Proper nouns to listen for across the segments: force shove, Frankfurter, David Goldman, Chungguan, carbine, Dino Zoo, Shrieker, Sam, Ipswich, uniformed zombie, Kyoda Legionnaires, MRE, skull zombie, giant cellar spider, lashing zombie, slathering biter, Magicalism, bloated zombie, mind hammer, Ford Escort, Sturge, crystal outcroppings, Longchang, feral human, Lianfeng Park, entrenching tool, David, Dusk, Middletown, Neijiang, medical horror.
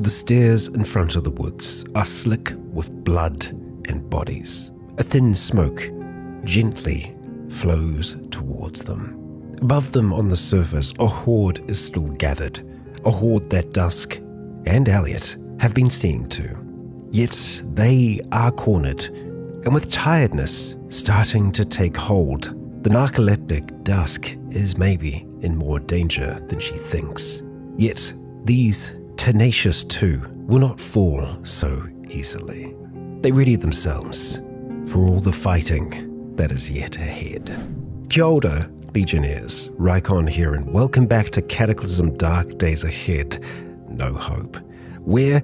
The stairs in front of the woods are slick with blood and bodies. A thin smoke gently flows towards them. Above them on the surface, a horde is still gathered, a horde that Dusk and Elliot have been seeing to. Yet they are cornered, and with tiredness starting to take hold, the narcoleptic Dusk is maybe in more danger than she thinks. Yet these tenacious two will not fall so easily. They ready themselves for all the fighting that is yet ahead. Kyoda Legionnaires, Rykon here, and welcome back to Cataclysm: Dark Days Ahead, No Hope, where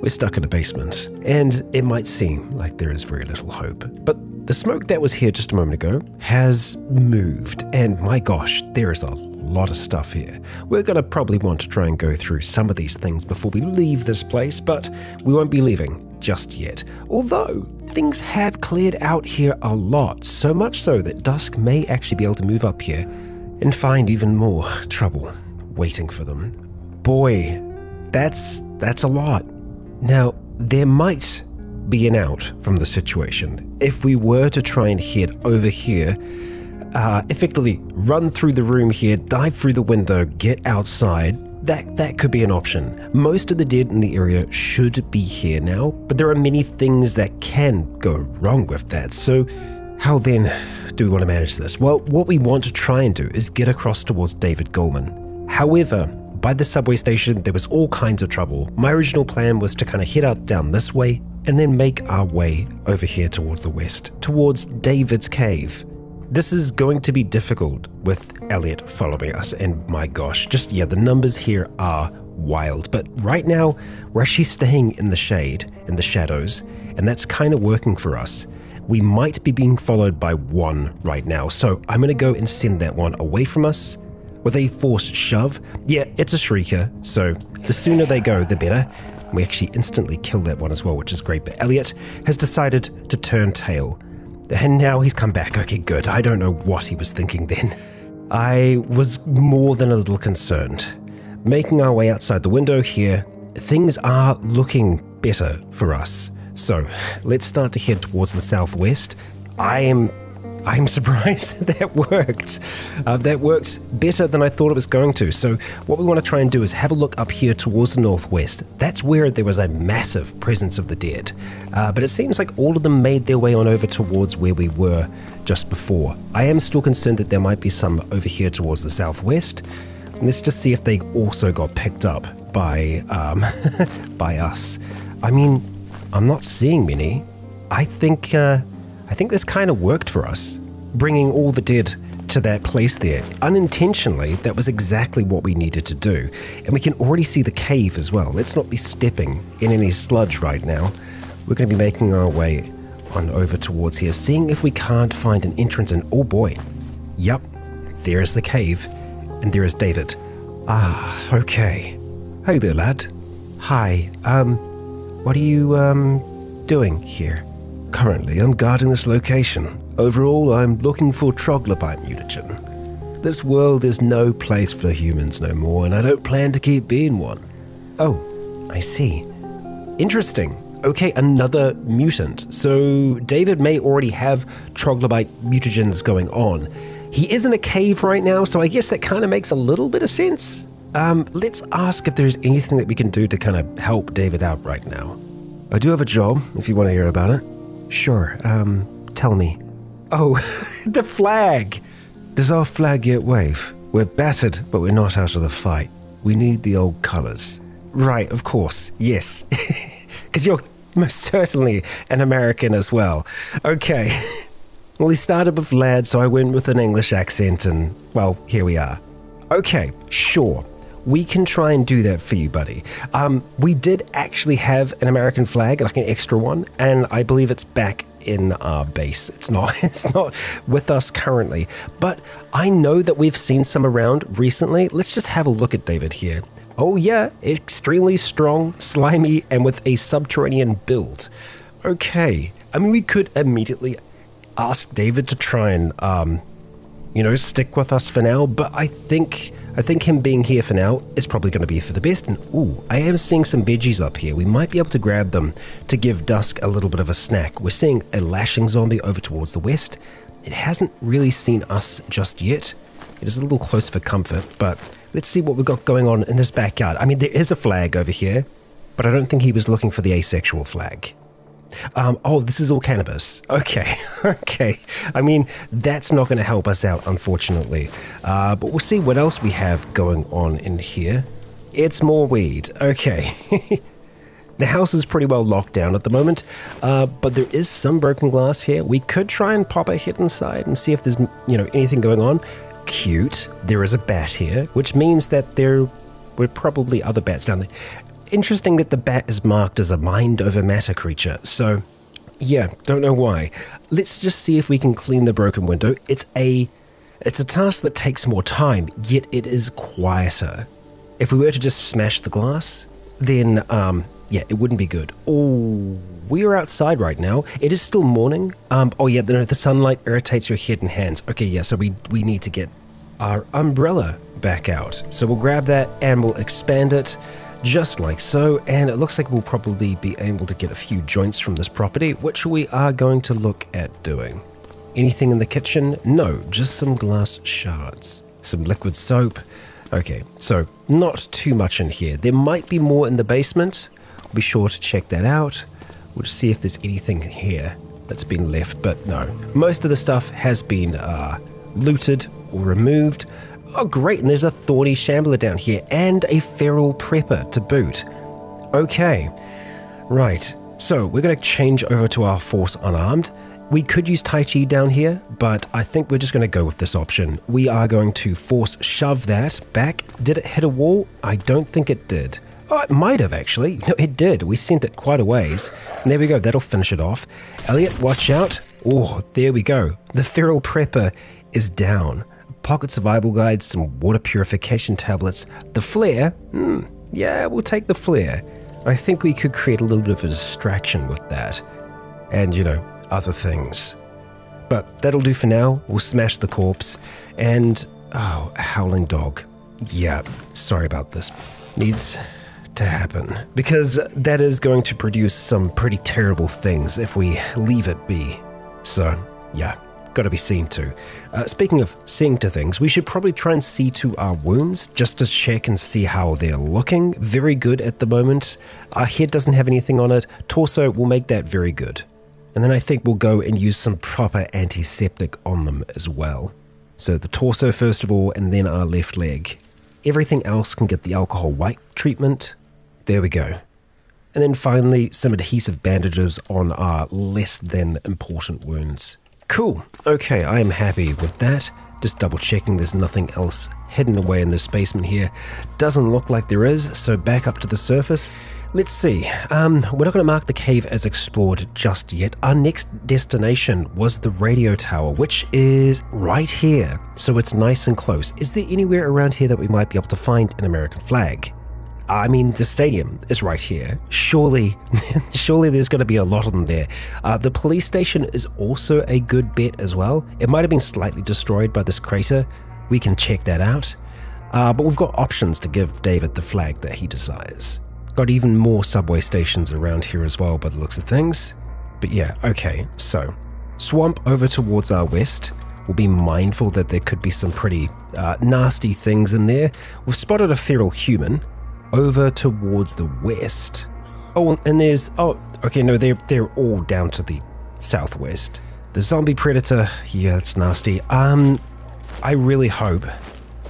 we're stuck in a basement, and it might seem like there is very little hope, but the smoke that was here just a moment ago has moved, and my gosh, there is a lot of stuff here. We're going to probably want to try and go through some of these things before we leave this place, but we won't be leaving just yet. Although, things have cleared out here a lot, so much so that Dusk may actually be able to move up here and find even more trouble waiting for them. Boy, that's a lot. Now, there might be an out from the situation. If we were to try and head over here, effectively run through the room here, dive through the window, get outside, that could be an option. Most of the dead in the area should be here now, but there are many things that can go wrong with that. So how then do we want to manage this? Well, what we want to try and do is get across towards David Goldman. However, by the subway station, there was all kinds of trouble. My original plan was to kind of head out down this way, and then make our way over here towards the west, towards David's cave. This is going to be difficult with Elliot following us, and my gosh, just yeah, the numbers here are wild. But right now, we're actually staying in the shade, in the shadows, and that's kind of working for us. We might be being followed by one right now, so I'm gonna go and send that one away from us with a force shove. Yeah, it's a Shrieker, so the sooner they go, the better. We actually instantly killed that one as well, which is great, but Elliot has decided to turn tail. And now he's come back. Okay, good. I don't know what he was thinking then. I was more than a little concerned. Making our way outside the window here, things are looking better for us. So let's start to head towards the southwest. I'm surprised that worked. That worked better than I thought it was going to. So what we want to try and do is have a look up here towards the northwest. That's where there was a massive presence of the dead. But it seems like all of them made their way on over towards where we were just before. I am still concerned that there might be some over here towards the southwest. Let's just see if they also got picked up by, by us. I mean, I'm not seeing many. I think this kind of worked for us, bringing all the dead to that place there. Unintentionally, that was exactly what we needed to do. And we can already see the cave as well. Let's not be stepping in any sludge right now. We're going to be making our way on over towards here, seeing if we can't find an entrance. And oh boy, yep, there is the cave, and there is David. Ah, okay. Hey there, lad. Hi, what are you, doing here? Currently, I'm guarding this location. Overall, I'm looking for troglobite mutagen. This world is no place for humans no more, and I don't plan to keep being one. Oh, I see. Interesting. Okay, another mutant. So David may already have troglobite mutagens going on. He is in a cave right now, so I guess that kind of makes a little bit of sense. Let's ask if there's anything that we can do to kind of help David out right now. I do have a job, if you want to hear about it. Sure, tell me. Oh, the flag! Does our flag yet wave? We're battered, but we're not out of the fight. We need the old colours. Right, of course, yes. Because you're most certainly an American as well. Okay. Well, he started with lad, so I went with an English accent and, well, here we are. Okay, sure. We can try and do that for you, buddy. We did actually have an American flag, like an extra one, and I believe it's back in our base. It's not with us currently, but I know that we've seen some around recently. Let's just have a look at David here. Oh yeah, extremely strong, slimy, and with a subterranean build. Okay, I mean, we could immediately ask David to try and, you know, stick with us for now, but I think I think him being here for now is probably going to be for the best, and ooh, I am seeing some veggies up here. We might be able to grab them to give Dusk a little bit of a snack. We're seeing a lashing zombie over towards the west. It hasn't really seen us just yet. It is a little close for comfort, but let's see what we've got going on in this backyard. I mean, there is a flag over here, but I don't think he was looking for the asexual flag. Oh, this is all cannabis. Okay, okay. I mean, that's not going to help us out, unfortunately. But we'll see what else we have going on in here. It's more weed. Okay. The house is pretty well locked down at the moment, but there is some broken glass here. We could try and pop a hit inside and see if there's, you know, anything going on. Cute. There is a bat here, which means that there were probably other bats down there. Interesting that the bat is marked as a mind over matter creature, so yeah, don't know why. Let's just see if we can clean the broken window. It's a task that takes more time, yet it is quieter. If we were to just smash the glass, then yeah, it wouldn't be good. Oh, we are outside right now. It is still morning. Oh yeah, the sunlight irritates your head and hands. Okay, yeah, so we need to get our umbrella back out. So we'll grab that and we'll expand it. Just like so, and it looks like we'll probably be able to get a few joints from this property, which we are going to look at doing. Anything in the kitchen? No, just some glass shards, some liquid soap. Okay, so not too much in here. There might be more in the basement. I'll be sure to check that out. We'll just see if there's anything here that's been left, but no. Most of the stuff has been looted or removed. Oh great, and there's a thorny shambler down here, and a feral prepper to boot. Okay, right, so we're going to change over to our force unarmed. We could use Tai Chi down here, but I think we're just going to go with this option. We are going to force shove that back. Did it hit a wall? I don't think it did. Oh, it might have actually. No, it did. We sent it quite a ways. And there we go, that'll finish it off. Elliot, watch out. Oh, there we go. The feral prepper is down. Pocket survival guides, some water purification tablets, the flare. Yeah, we'll take the flare. I think we could create a little bit of a distraction with that, and you know, other things, but that'll do for now. We'll smash the corpse. And oh, a howling dog. Yeah, sorry about this, needs to happen, because that is going to produce some pretty terrible things if we leave it be. So yeah, got to be seen to. Speaking of seeing to things, we should probably try and see to our wounds, just to check and see how they're looking. Very good at the moment. Our head doesn't have anything on it. Torso will make that very good. And then I think we'll go and use some proper antiseptic on them as well. So the torso first of all, and then our left leg. Everything else can get the alcohol wipe treatment. There we go. And then finally, some adhesive bandages on our less than important wounds. Cool. Okay, I am happy with that. Just double checking there's nothing else hidden away in this basement here. Doesn't look like there is, so back up to the surface. Let's see. We're not going to mark the cave as explored just yet. Our next destination was the radio tower, which is right here. So it's nice and close. Is there anywhere around here that we might be able to find an American flag? I mean, the stadium is right here. Surely there's going to be a lot of them there. The police station is also a good bet as well. It might have been slightly destroyed by this crater. We can check that out. But we've got options to give David the flag that he desires. Got even more subway stations around here as well by the looks of things. But yeah, okay, so swamp over towards our west. We'll be mindful that there could be some pretty nasty things in there. We've spotted a feral human over towards the west. Oh, and there's, oh, okay, no, they're all down to the southwest. The zombie predator, yeah, that's nasty. I really hope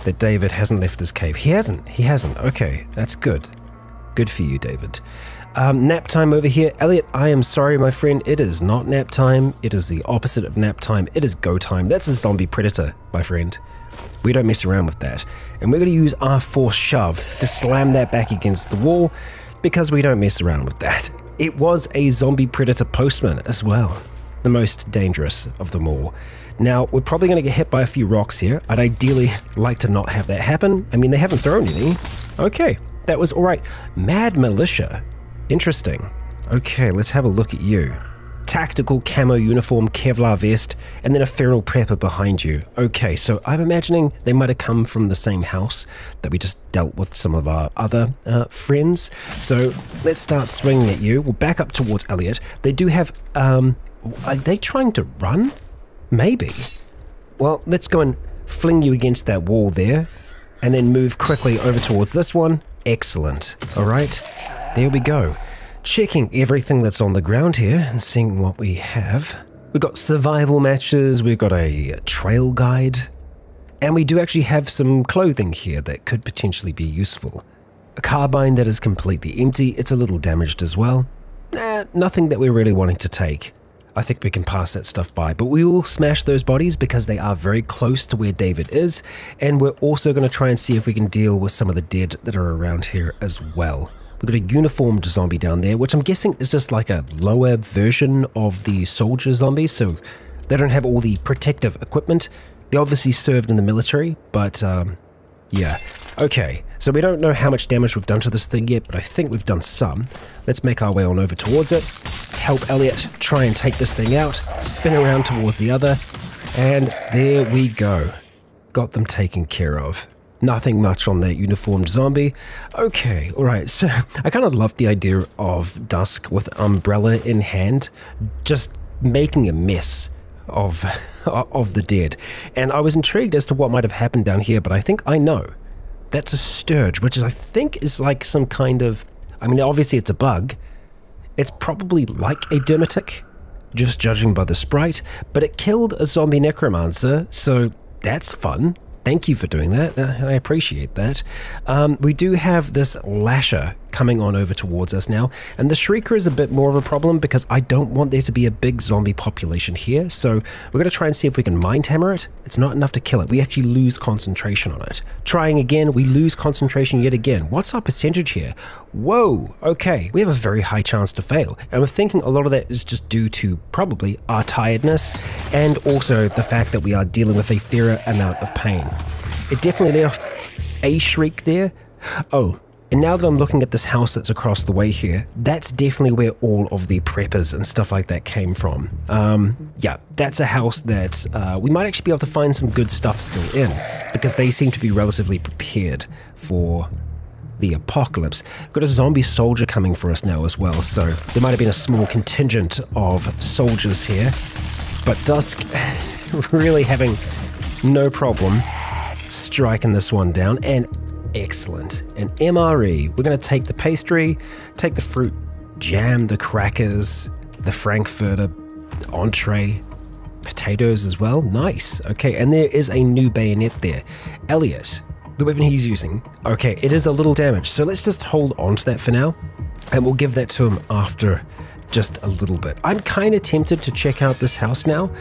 that David hasn't left his cave. He hasn't, okay, that's good. Good for you, David. Nap time over here. Elliot, I am sorry, my friend, it is not nap time. It is the opposite of nap time. It is go time. That's a zombie predator, my friend. We don't mess around with that. And we're going to use our force shove to slam that back against the wall, because we don't mess around with that. It was a zombie predator postman as well. The most dangerous of them all. Now, we're probably going to get hit by a few rocks here. I'd ideally like to not have that happen. I mean, they haven't thrown any. Okay, that was all right. Mad militia. Interesting. Okay, let's have a look at you. tactical camo uniform, Kevlar vest, and then a feral prepper behind you. Okay, so I'm imagining they might have come from the same house that we just dealt with some of our other friends. So let's start swinging at you. We'll back up towards Elliot. They do have, are they trying to run? Maybe. Well, let's go and fling you against that wall there, and then move quickly over towards this one. Excellent. All right, there we go. Checking everything that's on the ground here and seeing what we have. We've got survival matches, we've got a trail guide, and we do actually have some clothing here that could potentially be useful. A carbine that is completely empty, it's a little damaged as well. Nothing that we're really wanting to take. I think we can pass that stuff by, but we will smash those bodies because they are very close to where David is, and we're also going to try and see if we can deal with some of the dead that are around here as well. We've got a uniformed zombie down there, which I'm guessing is just like a lower version of the soldier zombies, so they don't have all the protective equipment. They obviously served in the military, but yeah. Okay, so we don't know how much damage we've done to this thing yet, but I think we've done some. Let's make our way on over towards it, help Elliot try and take this thing out, spin around towards the other, and there we go. Got them taken care of. Nothing much on that uniformed zombie. Okay, alright, so I kind of love the idea of Dusk with umbrella in hand, just making a mess of the dead. And I was intrigued as to what might have happened down here, but I think I know. That's a sturge, which I think is like some kind of, I mean, obviously it's a bug. It's probably like a dermitic, just judging by the sprite, but it killed a zombie necromancer, so that's fun. Thank you for doing that. I appreciate that. We do have this lasher coming on over towards us now, and the Shrieker is a bit more of a problem because I don't want there to be a big zombie population here, so we're going to try and see if we can mind hammer it. It's not enough to kill it. We actually lose concentration on it. Trying again, we lose concentration yet again. What's our percentage here? Whoa, okay, we have a very high chance to fail, and we're thinking a lot of that is just due to probably our tiredness and also the fact that we are dealing with a fair amount of pain. It definitely left a shriek there. Oh, and now that I'm looking at this house that's across the way here, that's definitely where all of the preppers and stuff like that came from. Yeah, that's a house that we might actually be able to find some good stuff still in, because they seem to be relatively prepared for the apocalypse. Got a zombie soldier coming for us now as well, so there might have been a small contingent of soldiers here, but Dusk really having no problem striking this one down. And excellent. An MRE. We're going to take the pastry, take the fruit jam, the crackers, the Frankfurter entree, potatoes as well. Nice. Okay, and there is a new bayonet there. Elliot, the weapon he's using. Okay, it is a little damaged, so let's just hold on to that for now, and we'll give that to him after just a little bit. I'm kind of tempted to check out this house now.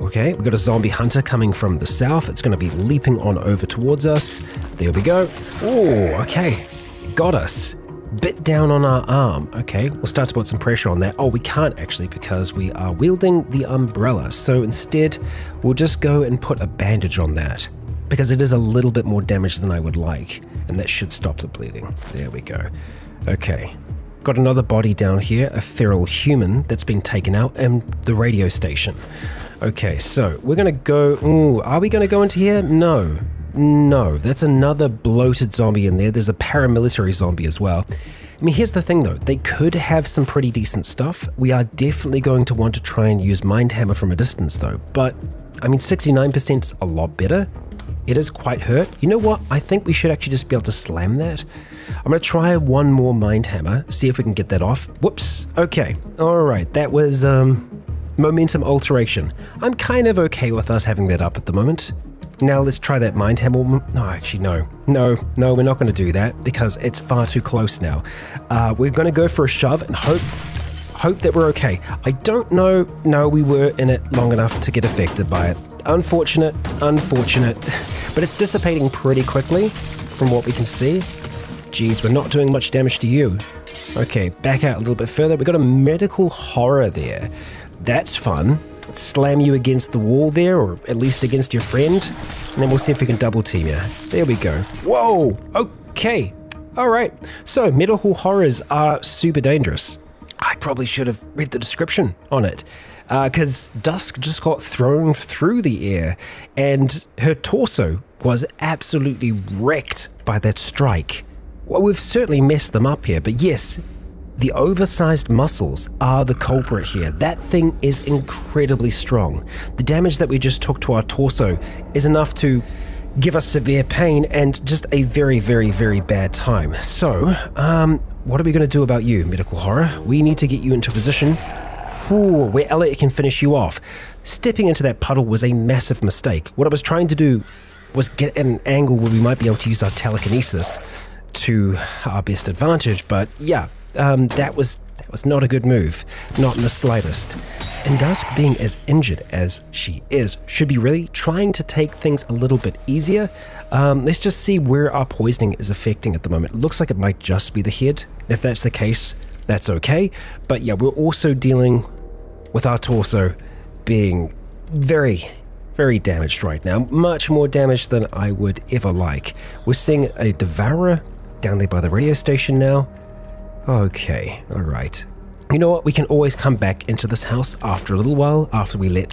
Okay, we've got a zombie hunter coming from the south. It's going to be leaping on over towards us. There we go. Oh, okay. Got us. Bit down on our arm. Okay, we'll start to put some pressure on that. Oh, we can't actually because we are wielding the umbrella. So instead, we'll just go and put a bandage on that, because it is a little bit more damage than I would like. And that should stop the bleeding. There we go. Okay. Got another body down here, a feral human that's been taken out, and the radio station. Okay, so we're going to go... Ooh, are we going to go into here? No. No, that's another bloated zombie in there. There's a paramilitary zombie as well. I mean, here's the thing though. They could have some pretty decent stuff. We are definitely going to want to try and use mind hammer from a distance though. But, I mean, 69% is a lot better. It is quite hurt. You know what? I think we should actually just be able to slam that. I'm going to try one more mind hammer, see if we can get that off. Whoops. Okay. All right. That was momentum alteration. I'm kind of okay with us having that up at the moment. Now let's try that mind hammer. No, actually, no. No, we're not going to do that because it's far too close now. We're going to go for a shove and hope that we're okay. I don't know. No, we were in it long enough to get affected by it. Unfortunate, but it's dissipating pretty quickly from what we can see. Geez, we're not doing much damage to you. Okay, back out a little bit further. We've got a medical horror there. That's fun. Let's slam you against the wall there, or at least against your friend, and then we'll see if we can double team you. There we go. Whoa, okay. All right, so medical horrors are super dangerous. I probably should have read the description on it, because Dusk just got thrown through the air, and her torso was absolutely wrecked by that strike. Well, we've certainly messed them up here, but yes, the oversized muscles are the culprit here. That thing is incredibly strong. The damage that we just took to our torso is enough to give us severe pain and just a very, very, very bad time. So, what are we going to do about you, Medical Horror? We need to get you into a position where Elliot can finish you off. Stepping into that puddle was a massive mistake. What I was trying to do was get at an angle where we might be able to use our telekinesis to our best advantage, but yeah, that was not a good move, not in the slightest. And Dusk, being as injured as she is, should be really trying to take things a little bit easier. Let's just see where our poisoning is affecting at the moment. It looks like it might just be the head. If that's the case, that's okay. But yeah, we're also dealing with our torso being very, very damaged right now. Much more damaged than I would ever like. We're seeing a Devourer down there by the radio station now. Okay, alright. You know what, we can always come back into this house after a little while, after we let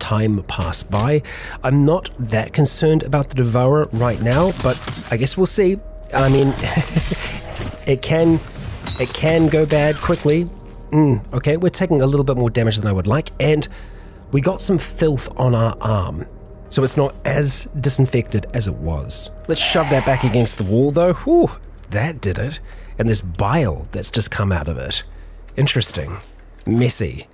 time pass by. I'm not that concerned about the Devourer right now, but I guess we'll see. I mean, it can go bad quickly. Okay, we're taking a little bit more damage than I would like, and we got some filth on our arm, so it's not as disinfected as it was. Let's shove that back against the wall though. Whew, that did it. And this bile that's just come out of it. Interesting. Messy.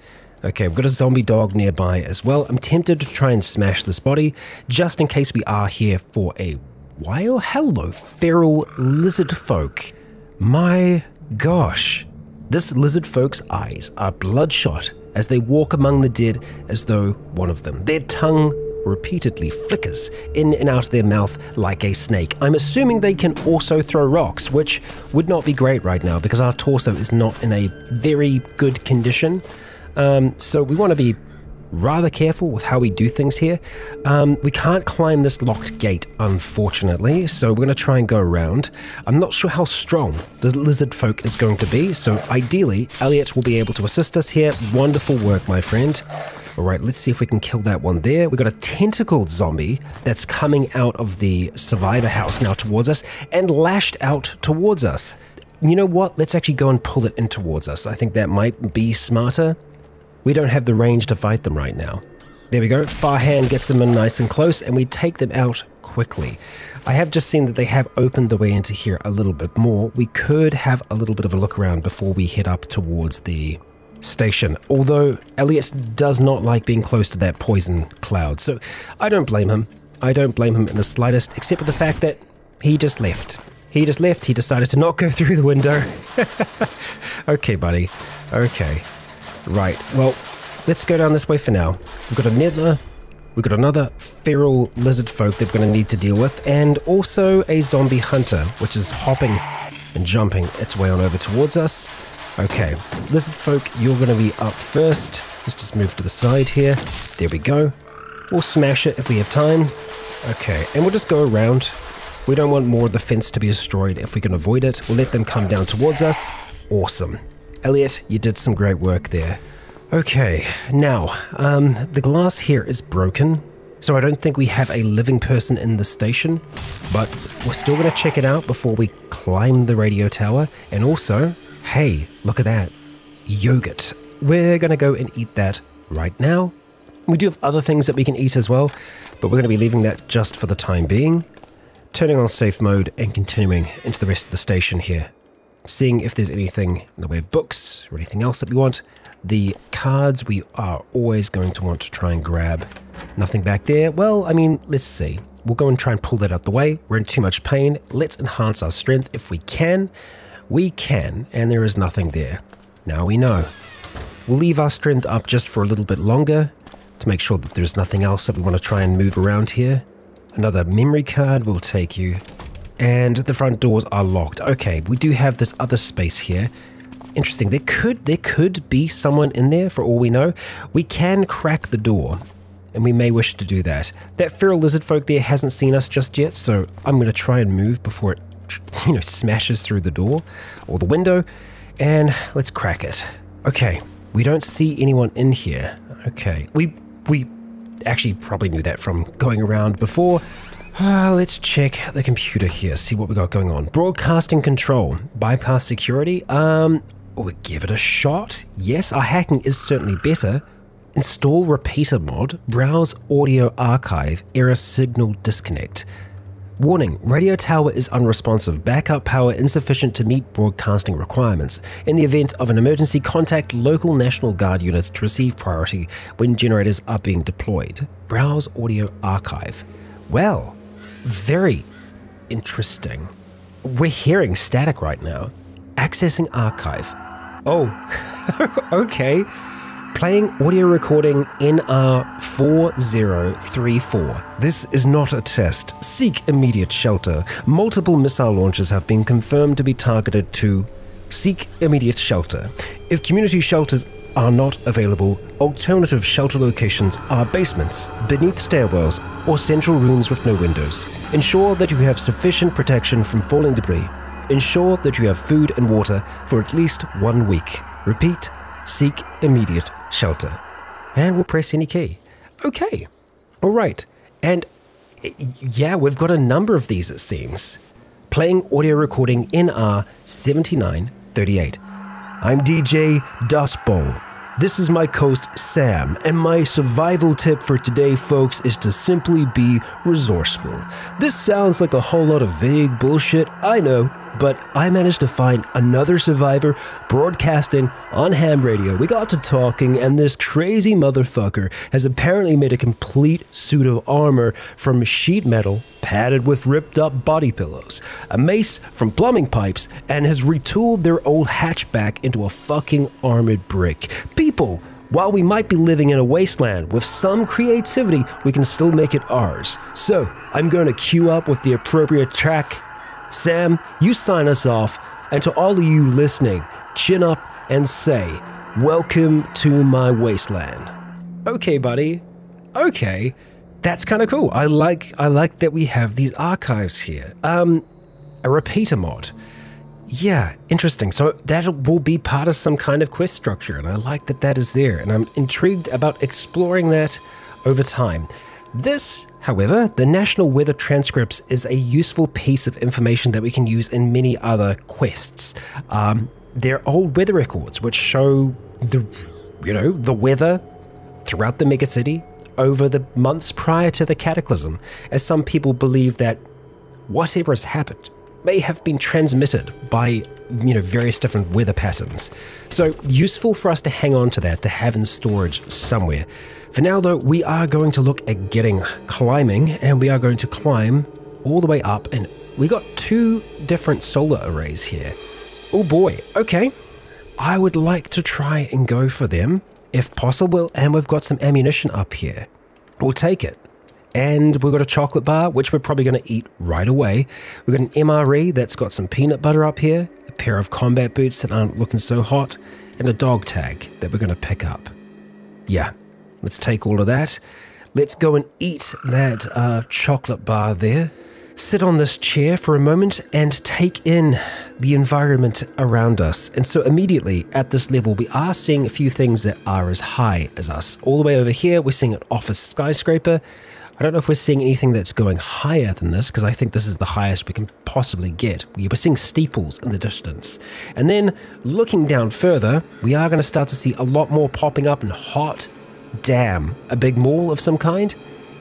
Okay, we've got a zombie dog nearby as well. I'm tempted to try and smash this body, just in case we are here for a while. Hello, feral lizard folk. My gosh. This lizard folk's eyes are bloodshot as they walk among the dead as though one of them. Their tongue repeatedly flickers in and out of their mouth like a snake. I'm assuming they can also throw rocks, which would not be great right now because our torso is not in a very good condition. So we want to be rather careful with how we do things here. We can't climb this locked gate, unfortunately, so we're going to try and go around. I'm not sure how strong the lizard folk is going to be, so ideally Elliot will be able to assist us here. Wonderful work, my friend. Alright, let's see if we can kill that one there. We've got a tentacled zombie that's coming out of the survivor house now towards us and lashed out towards us. You know what? Let's actually go and pull it in towards us. I think that might be smarter. We don't have the range to fight them right now. There we go. Farhand gets them in nice and close and we take them out quickly. I have just seen that they have opened the way into here a little bit more. We could have a little bit of a look around before we head up towards the station, although Elliot does not like being close to that poison cloud, so I don't blame him. I don't blame him in the slightest, except for the fact that he just left. He just left. He decided to not go through the window. Okay, buddy. Okay. Right. Well, let's go down this way for now. We've got a Nedler. We've got another feral lizard folk that we're going to need to deal with, and also a zombie hunter, which is hopping and jumping its way on over towards us. Okay, lizard folk, you're going to be up first. Let's just move to the side here. There we go. We'll smash it if we have time. Okay, and we'll just go around. We don't want more of the fence to be destroyed if we can avoid it. We'll let them come down towards us. Awesome. Elliot, you did some great work there. Okay, now, the glass here is broken, so I don't think we have a living person in the station, but we're still going to check it out before we climb the radio tower, and also... hey, look at that. Yogurt. We're going to go and eat that right now. We do have other things that we can eat as well, but we're going to be leaving that just for the time being. Turning on safe mode and continuing into the rest of the station here. Seeing if there's anything in the way of books or anything else that we want. The cards we are always going to want to try and grab. Nothing back there. Well, I mean, let's see. We'll go and try and pull that out the way. We're in too much pain. Let's enhance our strength if we can. We can, and there is nothing there. Now we know. We'll leave our strength up just for a little bit longer to make sure that there's nothing else that we want to try and move around here. Another memory card will take you. And the front doors are locked. Okay, we do have this other space here. Interesting. There could be someone in there for all we know. We can crack the door, and we may wish to do that. That feral lizard folk there hasn't seen us just yet, so I'm going to try and move before it smashes through the door or the window, and let's crack it. Okay, we don't see anyone in here. Okay, we actually probably knew that from going around before. Let's check the computer here, see what we got going on. Broadcasting control, bypass security. We'll give it a shot. Yes, our hacking is certainly better. Install repeater mod, browse audio archive, error signal disconnect. Warning, radio tower is unresponsive, backup power insufficient to meet broadcasting requirements. In the event of an emergency, contact local National Guard units to receive priority when generators are being deployed. Browse audio archive. Well, very interesting. We're hearing static right now. Accessing archive. Oh, okay. Playing audio recording NR4034. This is not a test. Seek immediate shelter. Multiple missile launches have been confirmed to be targeted to seek immediate shelter. If community shelters are not available, alternative shelter locations are basements, beneath stairwells, or central rooms with no windows. Ensure that you have sufficient protection from falling debris. Ensure that you have food and water for at least 1 week. Repeat, seek immediate shelter. And we'll press any key. Okay. All right. And yeah, we've got a number of these, it seems. Playing audio recording NR7938. I'm DJ Dustball. This is my host Sam, and my survival tip for today, folks, is to simply be resourceful. This sounds like a whole lot of vague bullshit, I know, but I managed to find another survivor broadcasting on ham radio. We got to talking, and this crazy motherfucker has apparently made a complete suit of armor from sheet metal padded with ripped up body pillows, a mace from plumbing pipes, and has retooled their old hatchback into a fucking armored brick. People, while we might be living in a wasteland, with some creativity, we can still make it ours. So, I'm going to queue up with the appropriate track. Sam, you sign us off, and to all of you listening, chin up and say, welcome to my wasteland. Okay, buddy. Okay. That's kind of cool. I like that we have these archives here. A repeater mod. Yeah, interesting. So that will be part of some kind of quest structure, and I like that that is there, and I'm intrigued about exploring that over time. This, however, the National Weather Transcripts, is a useful piece of information that we can use in many other quests. They're old weather records which show the weather throughout the megacity over the months prior to the Cataclysm, as some people believe that whatever has happened may have been transmitted by, various different weather patterns. So useful for us to hang on to that, to have in storage somewhere. For now though, we are going to look at climbing, and we are going to climb all the way up, and we got two different solar arrays here. Oh boy, okay. I would like to try and go for them if possible, and we've got some ammunition up here. We'll take it. And we've got a chocolate bar, which we're probably going to eat right away. We've got an MRE that's got some peanut butter up here, a pair of combat boots that aren't looking so hot, and a dog tag that we're going to pick up. Yeah, let's take all of that. Let's go and eat that chocolate bar there. Sit on this chair for a moment and take in the environment around us. And so immediately at this level, we are seeing a few things that are as high as us. All the way over here, we're seeing an office skyscraper. I don't know if we're seeing anything that's going higher than this, because I think this is the highest we can possibly get. We're seeing steeples in the distance. And then, looking down further, we are going to start to see a lot more popping up, and hot damn, a big mall of some kind?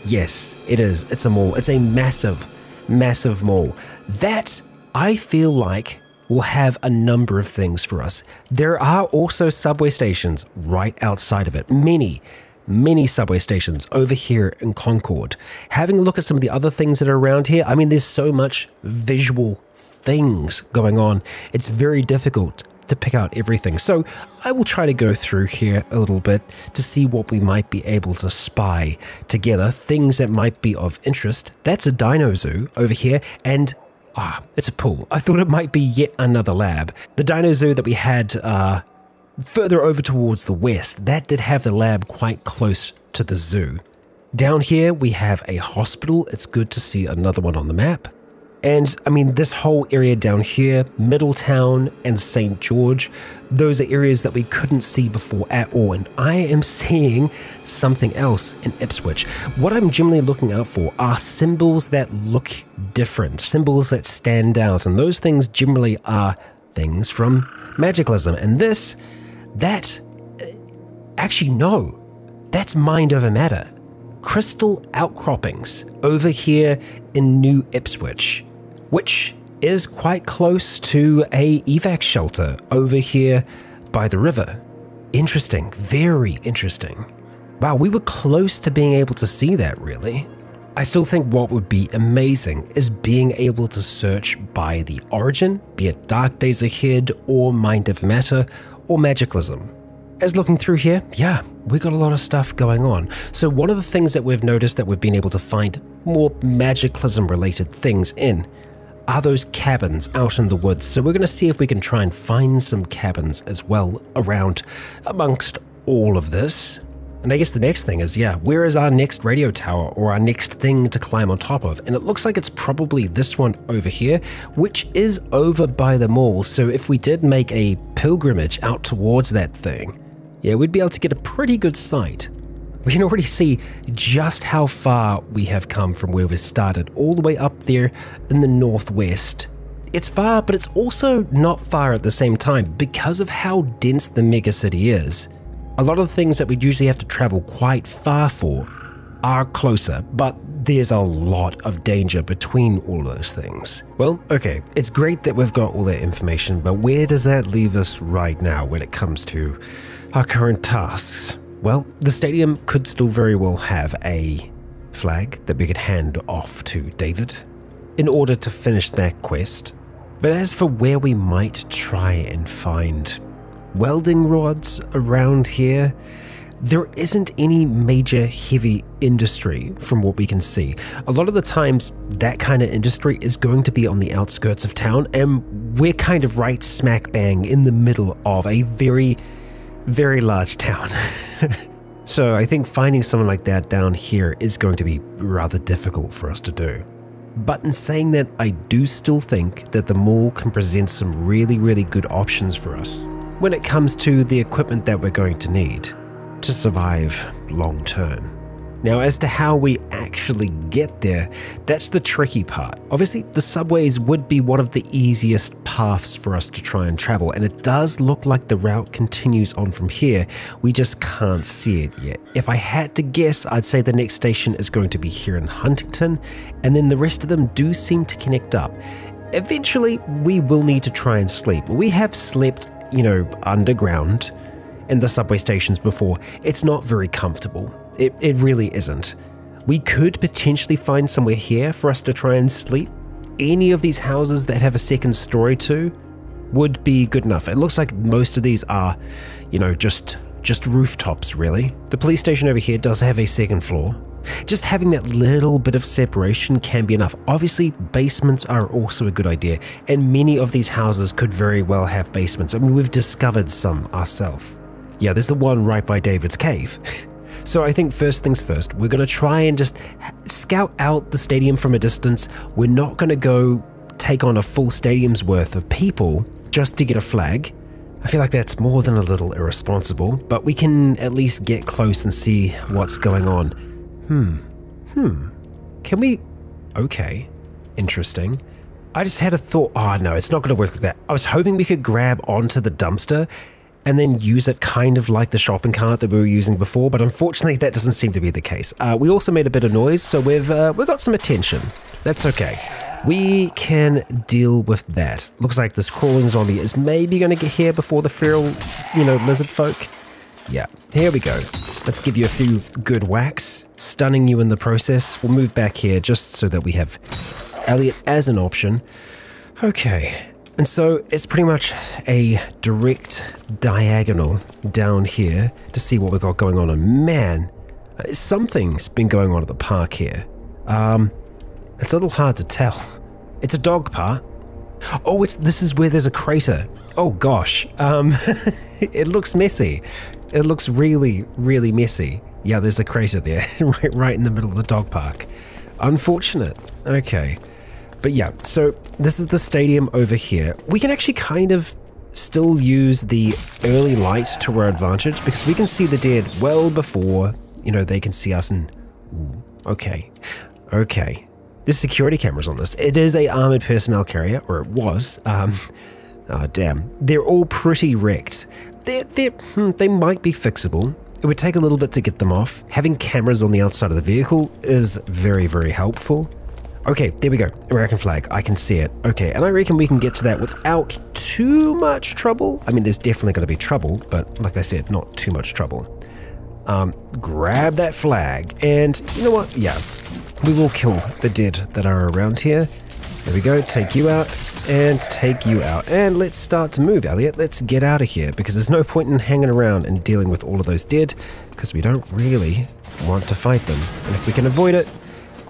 Yes, it is. It's a mall. It's a massive, massive mall. That, I feel like, will have a number of things for us. There are also subway stations right outside of it. Many subway stations over here in Concord. Having a look at some of the other things that are around here, I mean, there's so much visual things going on. It's very difficult to pick out everything. So I will try to go through here a little bit to see what we might be able to spy together, things that might be of interest. That's a Dino Zoo over here, and it's a pool. I thought it might be yet another lab. The Dino Zoo that we had further over towards the west, that did have the lab quite close to the zoo. Down here we have a hospital. It's good to see another one on the map. And I mean, this whole area down here, Middletown and St. George, those are areas that we couldn't see before at all. And I am seeing something else in Ipswich. What I'm generally looking out for are symbols that look different, symbols that stand out. And those things generally are things from Magicalism. And this, that, actually no, that's mind over matter. Crystal outcroppings over here in New Ipswich, which is quite close to a evac shelter over here by the river. Interesting, very interesting. Wow, we were close to being able to see that, really. I still think what would be amazing is being able to search by the origin, be it Dark Days Ahead or Mind of Matter or Magicalism. As looking through here, yeah, we got a lot of stuff going on. So one of the things that we've noticed that we've been able to find more Magicalism related things in are those cabins out in the woods. So we're going to see if we can try and find some cabins as well around amongst all of this. And I guess the next thing is, yeah, where is our next radio tower or our next thing to climb on top of? And it looks like it's probably this one over here, which is over by the mall. So if we did make a pilgrimage out towards that thing, yeah, we'd be able to get a pretty good sight. We can already see just how far we have come from where we started, all the way up there in the northwest. It's far, but it's also not far at the same time because of how dense the megacity is. A lot of the things that we'd usually have to travel quite far for are closer, but there's a lot of danger between all those things. Well, okay, it's great that we've got all that information, but where does that leave us right now when it comes to our current tasks? Well, the stadium could still very well have a flag that we could hand off to David in order to finish that quest. But as for where we might try and find welding rods around here, there isn't any major heavy industry from what we can see. A lot of the times that kind of industry is going to be on the outskirts of town, and we're kind of right smack bang in the middle of a very large town. So I think finding someone like that down here is going to be rather difficult for us to do. But in saying that, I do still think that the mall can present some really good options for us when it comes to the equipment that we're going to need to survive long term. Now, as to how we actually get there, that's the tricky part. Obviously, the subways would be one of the easiest paths for us to try and travel, and it does look like the route continues on from here. We just can't see it yet. If I had to guess, I'd say the next station is going to be here in Huntington, and then the rest of them do seem to connect up. Eventually, we will need to try and sleep. We have slept, you know, underground in the subway stations before. It's not very comfortable. It really isn't. We could potentially find somewhere here for us to try and sleep. Any of these houses that have a second story to would be good enough. It looks like most of these are, you know, just rooftops, really. The police station over here does have a second floor. Just having that little bit of separation can be enough. Obviously, basements are also a good idea, and many of these houses could very well have basements. I mean, we've discovered some ourselves. Yeah, there's the one right by David's cave. So I think first things first, we're going to try and just scout out the stadium from a distance. We're not going to go take on a full stadium's worth of people just to get a flag. I feel like that's more than a little irresponsible, but we can at least get close and see what's going on. Can we? Okay. Interesting. I just had a thought. Oh no, it's not going to work like that. I was hoping we could grab onto the dumpster and then use it kind of like the shopping cart that we were using before, but unfortunately that doesn't seem to be the case. We also made a bit of noise, so we've got some attention. That's okay. We can deal with that. Looks like this crawling zombie is maybe gonna get here before the feral, you know, lizard folk. Yeah, here we go. Let's give you a few good whacks, stunning you in the process. We'll move back here just so that we have Elliot as an option. Okay. And so it's pretty much a direct diagonal down here to see what we've got going on. And man, something's been going on at the park here. It's a little hard to tell. It's a dog park. Oh, this is where there's a crater. Oh gosh. It looks messy. It looks really messy. Yeah, there's a crater there, right in the middle of the dog park. Unfortunate. Okay. But yeah, so this is the stadium over here. We can actually kind of still use the early light to our advantage because we can see the dead well before, you know, they can see us. And ooh, okay, okay. There's security cameras on this. It is a armored personnel carrier, or it was. Oh damn, they're all pretty wrecked. They might be fixable. It would take a little bit to get them off. Having cameras on the outside of the vehicle is very, very helpful. Okay, there we go. American flag. I can see it. Okay, and I reckon we can get to that without too much trouble. I mean, there's definitely going to be trouble, but like I said, not too much trouble. Grab that flag, and you know what? Yeah, we will kill the dead that are around here. There we go. Take you out, and take you out. And let's start to move, Elliot. Let's get out of here, because there's no point in hanging around and dealing with all of those dead, because we don't really want to fight them. And if we can avoid it,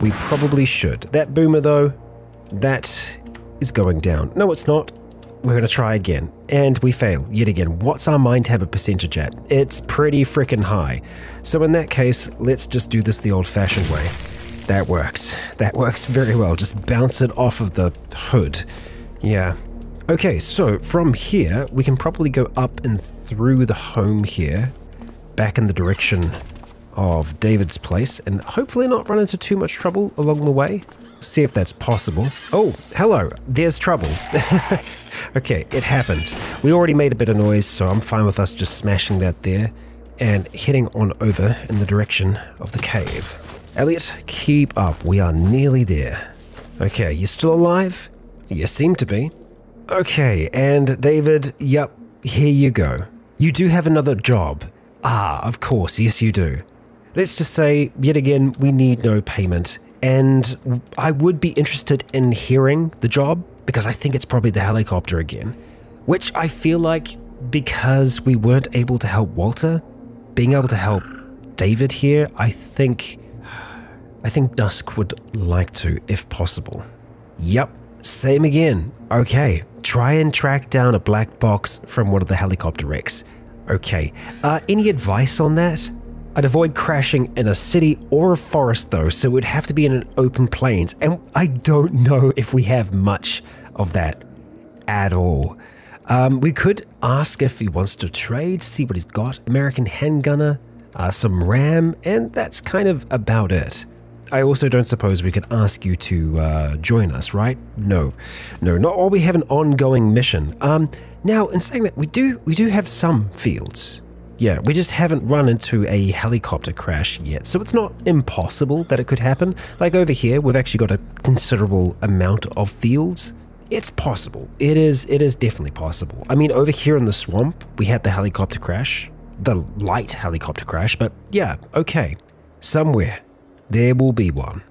we probably should. That boomer, though, that is going down. No, it's not. We're going to try again. And we fail yet again. What's our mind hammer percentage at? It's pretty freaking high. So in that case, let's just do this the old-fashioned way. That works. That works very well. Just bounce it off of the hood. Yeah. Okay, so from here, we can probably go up and through the home here, back in the direction of David's place, and hopefully not run into too much trouble along the way. See if that's possible. Oh, hello, there's trouble. Okay, it happened. We already made a bit of noise, so I'm fine with us just smashing that there and heading on over in the direction of the cave. Elliot, keep up. We are nearly there. Okay, you still alive? You seem to be. Okay, and David, yep, here you go. You do have another job. Ah, of course, yes you do. Let's just say, yet again, we need no payment, and I would be interested in hearing the job, because I think it's probably the helicopter again, which I feel like, because we weren't able to help Walter, being able to help David here, I think Dusk would like to, if possible. Yep, same again. Okay, try and track down a black box from one of the helicopter wrecks. Okay, any advice on that? I'd avoid crashing in a city or a forest though, so it would have to be in an open plains, and I don't know if we have much of that at all. We could ask if he wants to trade, see what he's got, American handgunner, some RAM, and that's kind of about it. I also don't suppose we could ask you to join us, right? No, no, not while we have an ongoing mission. Now, in saying that, we do have some fields. Yeah, we just haven't run into a helicopter crash yet, so it's not impossible that it could happen. Like over here, we've actually got a considerable amount of fields. It's possible. It is definitely possible. I mean, over here in the swamp, we had the helicopter crash, the light helicopter crash, but yeah, okay. Somewhere there will be one.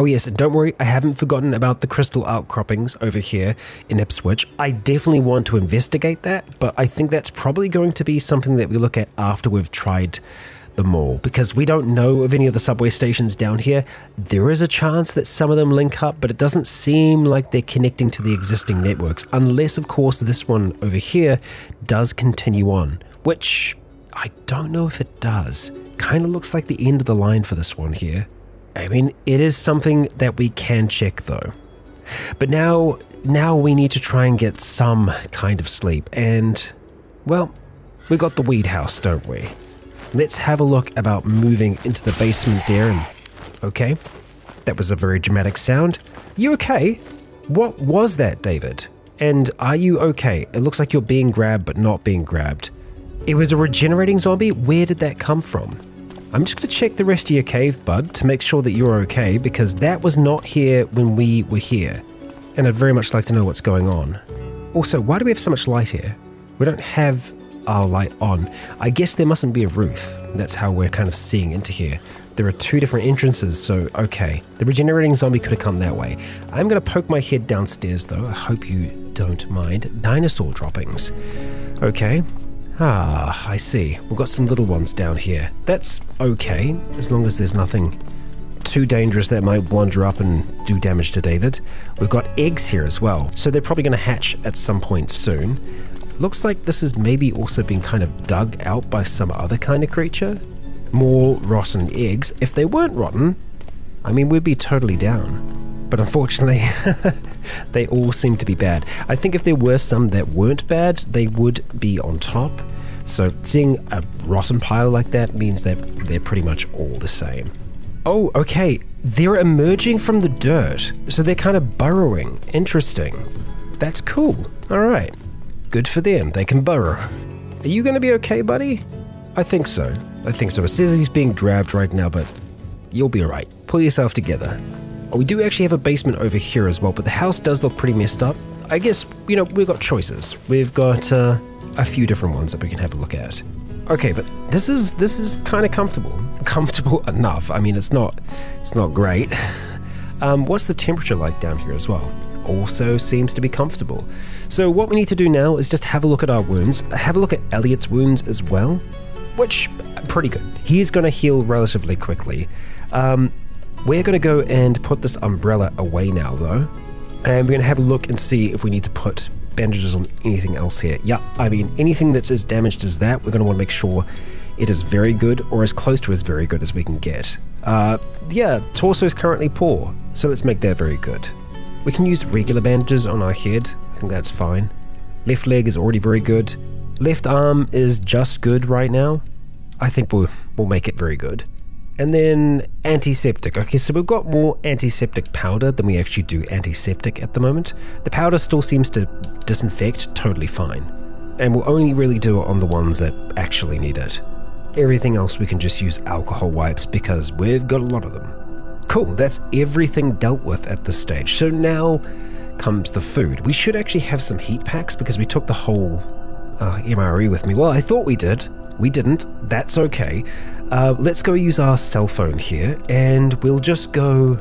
Oh yes, and don't worry, I haven't forgotten about the crystal outcroppings over here in Ipswich. I definitely want to investigate that, but I think that's probably going to be something that we look at after we've tried them all, because we don't know of any of the subway stations down here. There is a chance that some of them link up, but it doesn't seem like they're connecting to the existing networks, unless, of course, this one over here does continue on, which I don't know if it does. Kind of looks like the end of the line for this one here. I mean, it is something that we can check though. But now we need to try and get some kind of sleep, and well, we got the weed house, don't we? Let's have a look about moving into the basement there. And okay, that was a very dramatic sound. You okay? What was that, David? And are you okay? It looks like you're being grabbed but not being grabbed. It was a regenerating zombie? Where did that come from? I'm just going to check the rest of your cave, bud, to make sure that you're okay, because that was not here when we were here, and I'd very much like to know what's going on. Also, why do we have so much light here? We don't have our light on. I guess there mustn't be a roof. That's how we're kind of seeing into here. There are two different entrances, so okay. The regenerating zombie could have come that way. I'm going to poke my head downstairs, though. I hope you don't mind. Dinosaur droppings. Okay. Ah, I see. We've got some little ones down here. That's okay, as long as there's nothing too dangerous that might wander up and do damage to David. We've got eggs here as well, so they're probably going to hatch at some point soon. Looks like this has maybe also been kind of dug out by some other kind of creature. More rotten eggs. If they weren't rotten, I mean, we'd be totally down. but unfortunately they all seem to be bad. I think if there were some that weren't bad, they would be on top. So seeing a rotten pile like that means that they're pretty much all the same. Oh, okay, they're emerging from the dirt, so they're kind of burrowing. Interesting. That's cool. All right, good for them, they can burrow. Are you gonna be okay, buddy? I think so. I think so. It says he's being grabbed right now, but you'll be all right. Pull yourself together. We do actually have a basement over here as well, but the house does look pretty messed up. I guess, you know, we've got choices. We've got a few different ones that we can have a look at. Okay, but this is kind of comfortable. Comfortable enough. I mean, it's not great. What's the temperature like down here as well? Also seems to be comfortable. So what we need to do now is just have a look at our wounds. Have a look at Elliot's wounds as well, which pretty good. He's going to heal relatively quickly. We're going to go and put this umbrella away now, though. And we're going to have a look and see if we need to put bandages on anything else here. Yeah, I mean, anything that's as damaged as that, we're going to want to make sure it is very good, or as close to as very good as we can get. Yeah, torso is currently poor, so let's make that very good. We can use regular bandages on our head. I think that's fine. Left leg is already very good. Left arm is just good right now. I think we'll make it very good. And then antiseptic. Okay, so we've got more antiseptic powder than we actually do antiseptic at the moment. The powder still seems to disinfect totally fine. And we'll only really do it on the ones that actually need it. Everything else we can just use alcohol wipes because we've got a lot of them. Cool, that's everything dealt with at this stage. So now comes the food. We should actually have some heat packs because we took the whole MRE with me. Well, I thought we did. We didn't. That's okay. Let's go use our cell phone here, and we'll just go...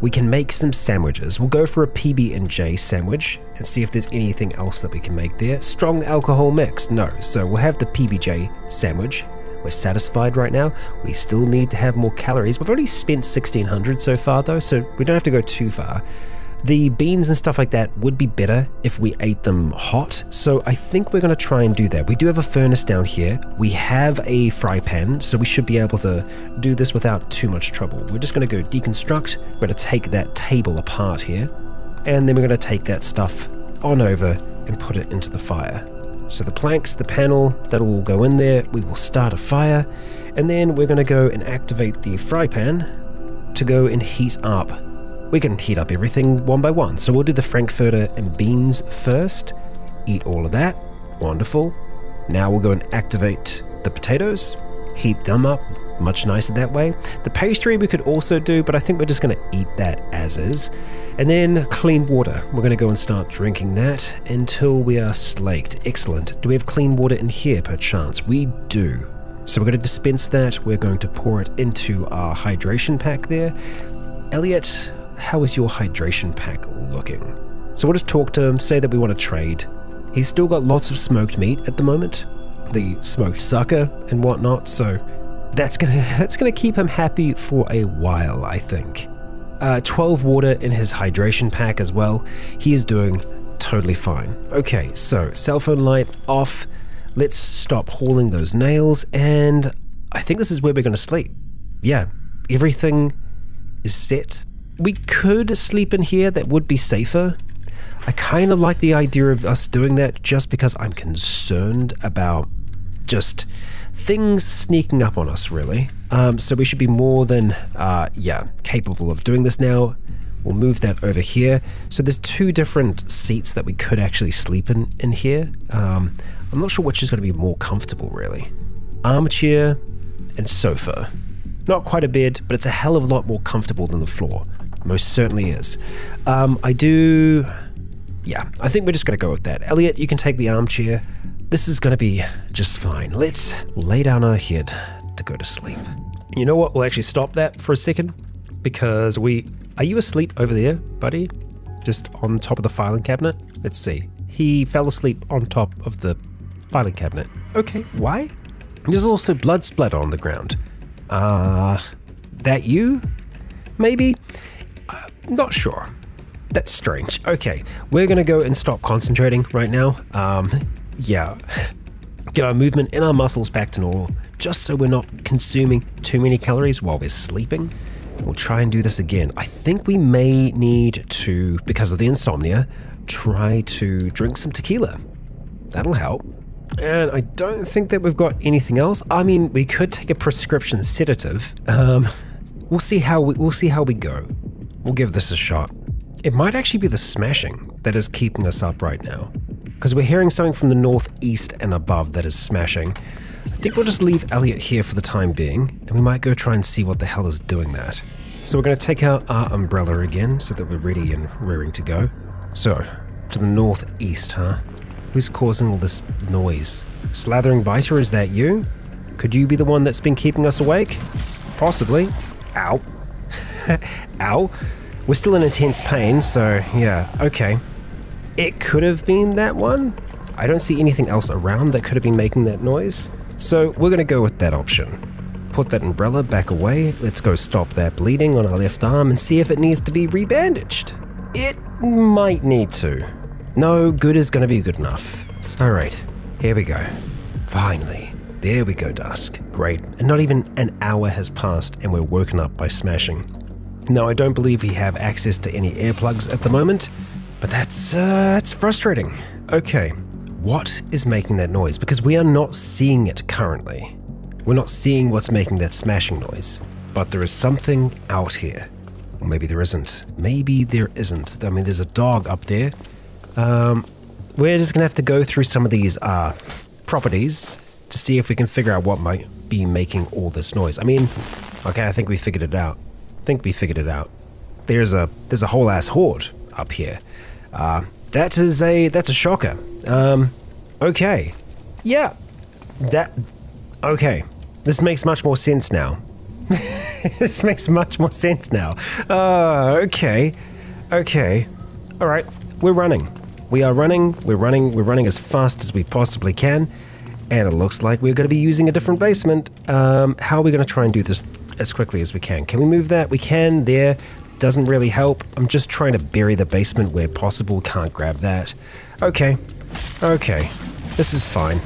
We can make some sandwiches. We'll go for a PB&J sandwich and see if there's anything else that we can make there. Strong alcohol mix? No. So we'll have the PB&J sandwich. We're satisfied right now. We still need to have more calories. We've already spent 1,600 so far, though, so we don't have to go too far. The beans and stuff like that would be better if we ate them hot, so I think we're going to try and do that. We do have a furnace down here. We have a fry pan, so we should be able to do this without too much trouble. We're just going to go deconstruct. We're going to take that table apart here, and then we're going to take that stuff on over and put it into the fire. So the planks, the panel, that'll all go in there. We will start a fire, and then we're going to go and activate the fry pan to go and heat up. We can heat up everything one by one. So we'll do the Frankfurter and beans first. Eat all of that. Wonderful. Now we'll go and activate the potatoes. Heat them up. Much nicer that way. The pastry we could also do, but I think we're just going to eat that as is. And then clean water. We're going to go and start drinking that until we are slaked. Excellent. Do we have clean water in here perchance? We do. So we're going to dispense that. We're going to pour it into our hydration pack there. Elliot... How is your hydration pack looking? So we'll just talk to him, say that we want to trade. He's still got lots of smoked meat at the moment, the smoked sucker and whatnot, so that's gonna keep him happy for a while, I think. 12 water in his hydration pack as well. He is doing totally fine. Okay, so cell phone light off. Let's stop hauling those nails, and I think this is where we're gonna sleep. Yeah, everything is set. We could sleep in here, that would be safer. I kind of like the idea of us doing that just because I'm concerned about just things sneaking up on us, really. So we should be more than, capable of doing this now. We'll move that over here. So there's two different seats that we could actually sleep in here. I'm not sure which is going to be more comfortable, really. Armchair and sofa. Not quite a bed, but it's a hell of a lot more comfortable than the floor. Most certainly is. I think we're just going to go with that. Elliot, you can take the armchair. This is going to be just fine. Let's lay down our head to go to sleep. You know what? We'll actually stop that for a second because Are you asleep over there, buddy? Just on top of the filing cabinet? Let's see. He fell asleep on top of the filing cabinet. Okay, why? There's also blood splatter on the ground. That you? Maybe? Not sure. That's strange. Okay, we're gonna go and stop concentrating right now. Get our movement and our muscles back to normal, just so we're not consuming too many calories while we're sleeping. We'll try and do this again. I think we may need to, because of the insomnia, try to drink some tequila. That'll help. And I don't think that we've got anything else. I mean, we could take a prescription sedative. We'll see how we go. We'll give this a shot. It might actually be the smashing that is keeping us up right now, because we're hearing something from the northeast and above that is smashing. I think we'll just leave Elliot here for the time being, and we might go try and see what the hell is doing that. So we're going to take out our umbrella again so that we're ready and rearing to go. So, to the northeast, huh? Who's causing all this noise? Slathering Biter, is that you? Could you be the one that's been keeping us awake? Possibly. Ow. Ow. We're still in intense pain, so yeah, okay. It could have been that one. I don't see anything else around that could have been making that noise. So we're going to go with that option. Put that umbrella back away. Let's go stop that bleeding on our left arm and see if it needs to be rebandaged. It might need to. No, good is going to be good enough. All right, here we go. Finally. There we go, Dusk. Great. And not even an hour has passed and we're woken up by smashing. No, I don't believe we have access to any earplugs at the moment, but that's frustrating. Okay, what is making that noise? Because we are not seeing it currently. We're not seeing what's making that smashing noise, but there is something out here. Or maybe there isn't. Maybe there isn't. I mean, there's a dog up there. We're just gonna have to go through some of these properties to see if we can figure out what might be making all this noise. I mean, okay, I think we figured it out. There's a whole ass horde up here. That's a shocker. Okay. Yeah. Okay. This makes much more sense now. This makes much more sense now. Okay. Okay. All right. We're running. We're running as fast as we possibly can. And it looks like we're going to be using a different basement. How are we going to try and do this as quickly as we can? Can we move that? We can. There. Doesn't really help. I'm just trying to bury the basement where possible. Can't grab that. Okay. Okay. This is fine.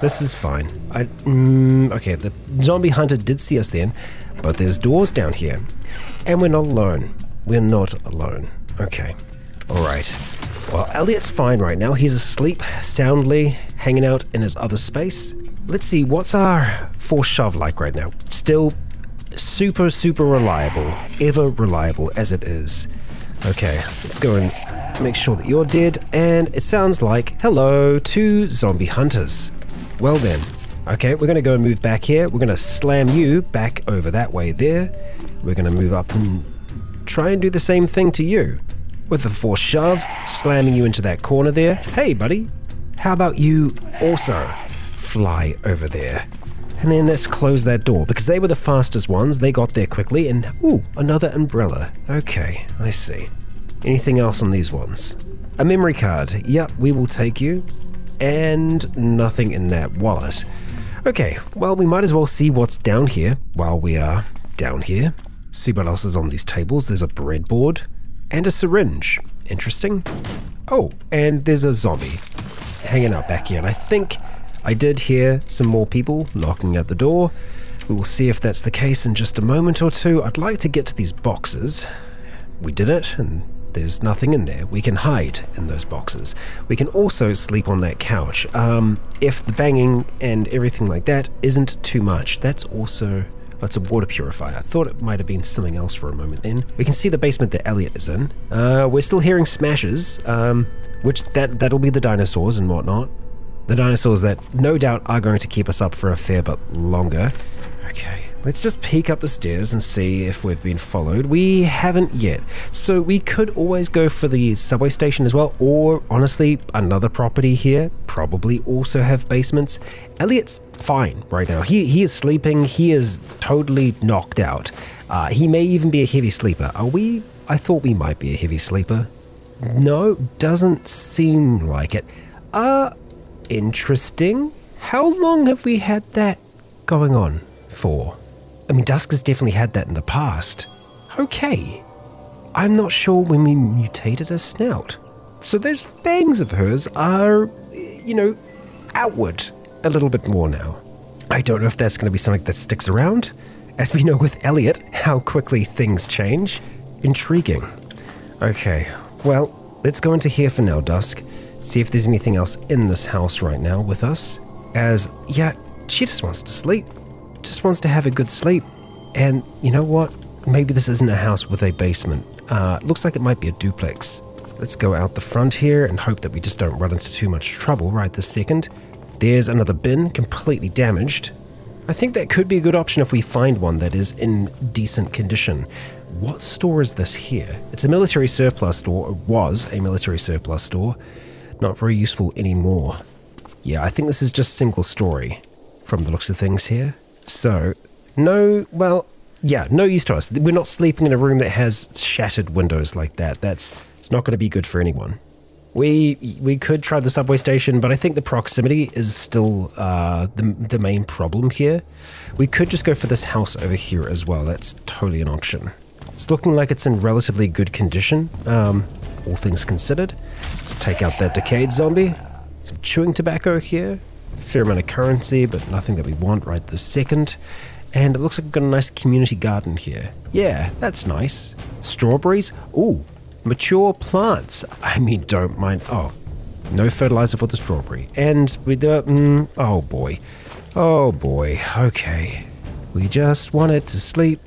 This is fine. Okay, the zombie hunter did see us then, but there's doors down here. And we're not alone. We're not alone. Okay. Alright. Well, Elliot's fine right now. He's asleep, soundly, hanging out in his other space. Let's see, what's our force shove like right now? Still super, super reliable. Ever reliable as it is. Okay, let's go and make sure that you're dead. And it sounds like, hello, two zombie hunters. Well then. Okay, we're going to go and move back here. We're going to slam you back over that way there. We're going to move up and try and do the same thing to you. With the force shove, slamming you into that corner there. Hey, buddy, how about you also fly over there? And then let's close that door, because they were the fastest ones. They got there quickly, and ooh, another umbrella. Okay, I see. Anything else on these ones? A memory card. Yep, we will take you. And nothing in that wallet. Okay, well, we might as well see what's down here while we are down here. See what else is on these tables. There's a breadboard. And a syringe. Interesting. Oh, and there's a zombie hanging out back here. And I think I did hear some more people knocking at the door. We will see if that's the case in just a moment or two. I'd like to get to these boxes. We did it, and there's nothing in there. We can hide in those boxes. We can also sleep on that couch. If the banging and everything like that isn't too much. That's also... It's a water purifier. I thought it might have been something else for a moment then. We can see the basement that Elliot is in. We're still hearing smashes, which that'll be the dinosaurs and whatnot. The dinosaurs that no doubt are going to keep us up for a fair bit longer. Okay, let's just peek up the stairs and see if we've been followed. We haven't yet. So we could always go for the subway station as well, or honestly, another property here probably also have basements. Elliot's fine right now. He is sleeping. He is totally knocked out. He may even be a heavy sleeper. Are we? I thought we might be a heavy sleeper. No, doesn't seem like it. Interesting. How long have we had that going on? For. I mean, Dusk has definitely had that in the past. Okay. I'm not sure when we mutated her snout. So those fangs of hers are, you know, outward a little bit more now. I don't know if that's going to be something that sticks around. As we know with Elliot, how quickly things change. Intriguing. Okay, well, let's go into here for now, Dusk. See if there's anything else in this house right now with us. As, yeah, she just wants to sleep. Just wants to have a good sleep. And you know what? Maybe this isn't a house with a basement. Looks like it might be a duplex. Let's go out the front here and hope that we just don't run into too much trouble right this second. There's another bin, completely damaged. I think that could be a good option if we find one that is in decent condition. What store is this here? It's a military surplus store. It was a military surplus store. Not very useful anymore. Yeah, I think this is just single story from the looks of things here. So, no, well, yeah, no use to us. We're not sleeping in a room that has shattered windows like that. It's not going to be good for anyone. We could try the subway station, but I think the proximity is still the main problem here. We could just go for this house over here as well. That's totally an option. It's looking like it's in relatively good condition, all things considered. Let's take out that decayed zombie. Some chewing tobacco here. Fair amount of currency, but nothing that we want right this second. And it looks like we've got a nice community garden here. Yeah, that's nice. Strawberries. Ooh. Mature plants. I mean, don't mind. Oh, no fertilizer for the strawberry. And with the, oh boy. Oh boy. Okay. We just wanted to sleep.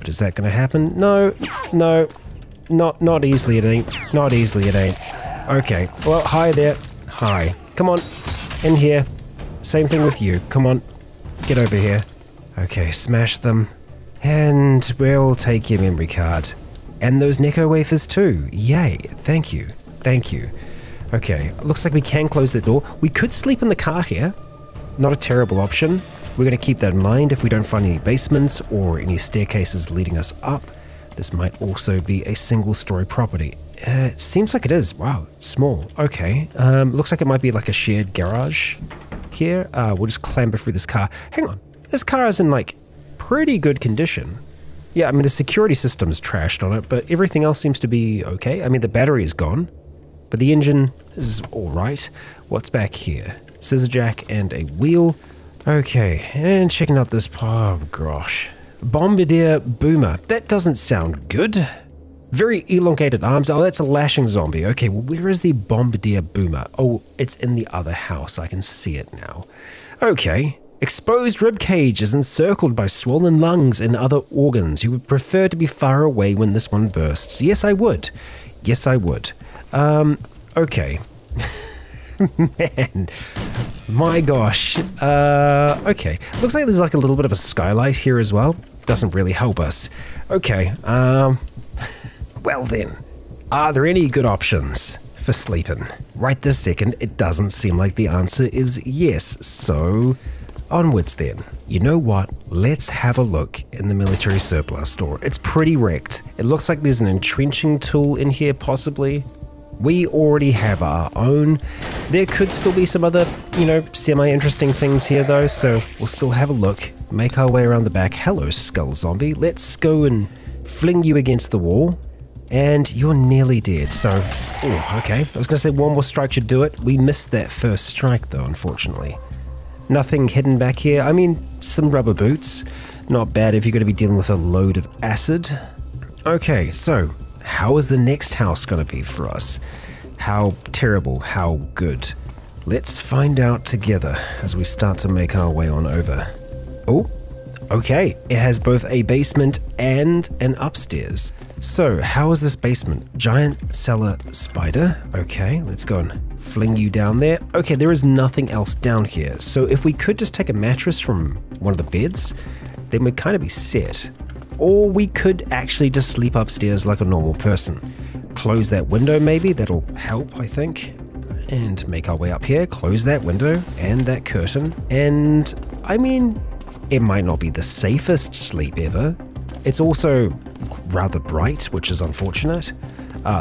But is that going to happen? No, no, not easily. It ain't. Not easily. It ain't. Okay. Well, hi there. Hi. Come on. In here. Same thing with you. Come on. Get over here. Okay. Smash them. And we'll take your memory card. And those Necco wafers too. Yay. Thank you. Thank you. Okay. Looks like we can close the door. We could sleep in the car here. Not a terrible option. We're going to keep that in mind if we don't find any basements or any staircases leading us up. This might also be a single story property. It seems like it is. Wow. It's small. Okay. Looks like it might be like a shared garage here. We'll just clamber through this car. Hang on. This car is in like pretty good condition. Yeah, I mean, the security system is trashed on it, but everything else seems to be okay. I mean, the battery is gone, but the engine is all right. What's back here? Scissor jack and a wheel. Okay, and checking out this... Oh, gosh. Bombardier Boomer. That doesn't sound good. Very elongated arms. Oh, that's a lashing zombie. Okay, well, where is the Bombardier Boomer? Oh, it's in the other house. I can see it now. Okay. Exposed ribcage is encircled by swollen lungs and other organs. You would prefer to be far away when this one bursts. Yes, I would. Yes, I would. Okay. Man. My gosh. Okay. Looks like there's like a little bit of a skylight here as well. Doesn't really help us. Okay. Well then. Are there any good options for sleeping? Right this second, it doesn't seem like the answer is yes. So... onwards then. You know what? Let's have a look in the military surplus store. It's pretty wrecked. It looks like there's an entrenching tool in here possibly. We already have our own. There could still be some other, you know, semi-interesting things here though, so we'll still have a look. Make our way around the back. Hello, skull zombie. Let's go and fling you against the wall. And you're nearly dead, so... Ooh, okay. I was going to say one more strike should do it. We missed that first strike though, unfortunately. Nothing hidden back here. I mean, some rubber boots. Not bad if you're going to be dealing with a load of acid. Okay, so how is the next house going to be for us? How terrible, how good? Let's find out together as we start to make our way on over. Oh, okay. It has both a basement and an upstairs. So how is this basement? Giant cellar spider. Okay, let's go and fling you down there. Okay, there is nothing else down here. So if we could just take a mattress from one of the beds, then we'd kind of be set. Or we could actually just sleep upstairs like a normal person. Close that window maybe, that'll help, I think. And make our way up here, close that window and that curtain. And I mean, it might not be the safest sleep ever. It's also rather bright, which is unfortunate.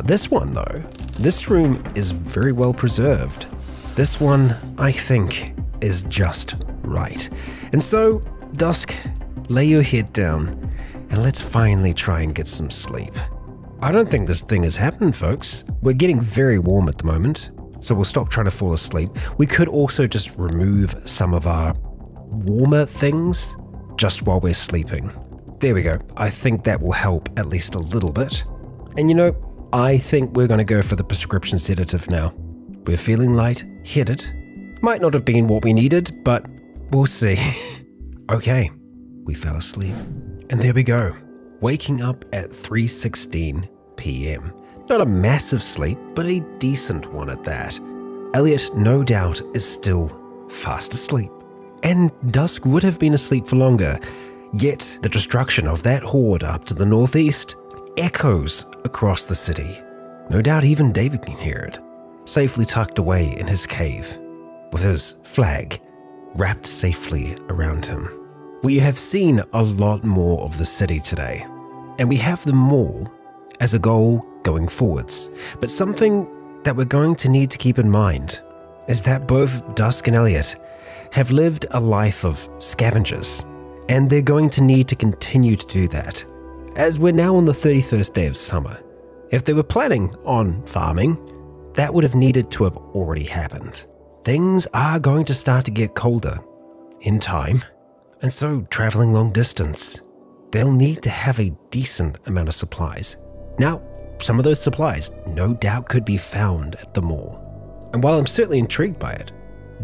This one though, this room is very well preserved. This one, I think, is just right. And so, Dusk, lay your head down and let's finally try and get some sleep. I don't think this thing is happening, folks. We're getting very warm at the moment, so we'll stop trying to fall asleep. We could also just remove some of our warmer things. just while we're sleeping. There we go. I think that will help at least a little bit. And you know, I think we're going to go for the prescription sedative now. We're feeling light-headed. Might not have been what we needed, but we'll see. Okay, we fell asleep. And there we go. Waking up at 3:16 p.m. Not a massive sleep, but a decent one at that. Elliot, no doubt, is still fast asleep. And Dusk would have been asleep for longer, yet the destruction of that horde up to the northeast echoes across the city. No doubt even David can hear it, safely tucked away in his cave, with his flag wrapped safely around him. We have seen a lot more of the city today, and we have them all as a goal going forwards. But something that we're going to need to keep in mind is that both Dusk and Elliot have lived a life of scavengers, and they're going to need to continue to do that, as we're now on the 31st day of summer. If they were planning on farming, that would have needed to have already happened. Things are going to start to get colder in time, and so traveling long distance, they'll need to have a decent amount of supplies. Now, some of those supplies no doubt could be found at the mall. And while I'm certainly intrigued by it,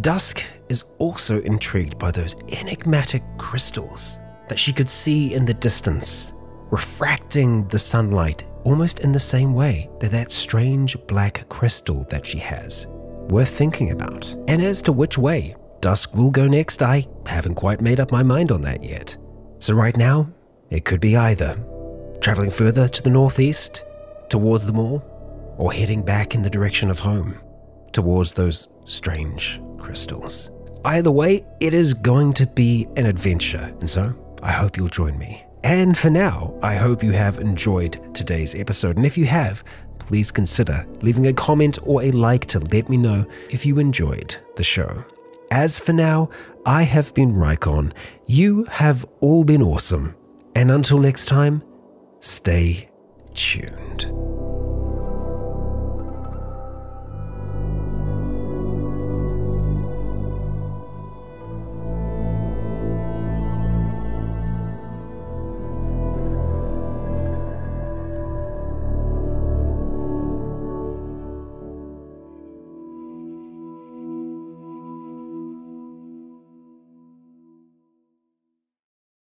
Dusk is also intrigued by those enigmatic crystals that she could see in the distance, refracting the sunlight almost in the same way that that strange black crystal that she has. Worth thinking about. And as to which way Dusk will go next, I haven't quite made up my mind on that yet. So right now, it could be either traveling further to the northeast, towards the mall, or heading back in the direction of home, towards those strange crystals. Either way, it is going to be an adventure, and so I hope you'll join me. And for now, I hope you have enjoyed today's episode, and if you have, please consider leaving a comment or a like to let me know if you enjoyed the show. As for now, I have been Rykon, you have all been awesome, and until next time, stay tuned.